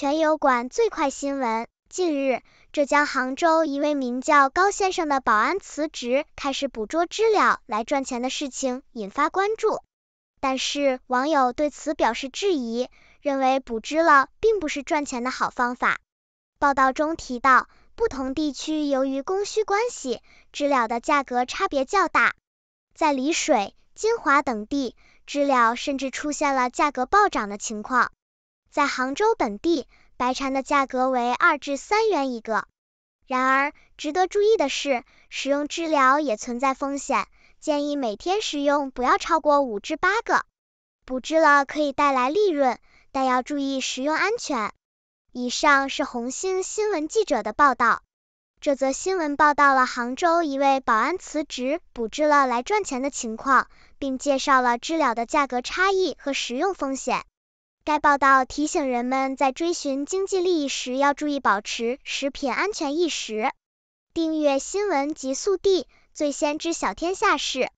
全油管最快新闻。近日，浙江杭州一位名叫高先生的保安辞职，开始捕捉知了来赚钱的事情引发关注。但是网友对此表示质疑，认为捕知了并不是赚钱的好方法。报道中提到，不同地区由于供需关系，知了的价格差别较大。在丽水、金华等地，知了甚至出现了价格暴涨的情况。在杭州本地，白蝉的价格为2至3元一个。然而，值得注意的是，食用知了也存在风险，建议每天食用不要超过5至8个。捕知了可以带来利润，但要注意食用安全。以上是红星新闻记者的报道。这则新闻报道了杭州一位保安辞职捕知了来赚钱的情况，并介绍了知了的价格差异和食用风险。该报道提醒人们在追寻经济利益时要注意保持食品安全意识。订阅新闻极速递，最先知晓天下事。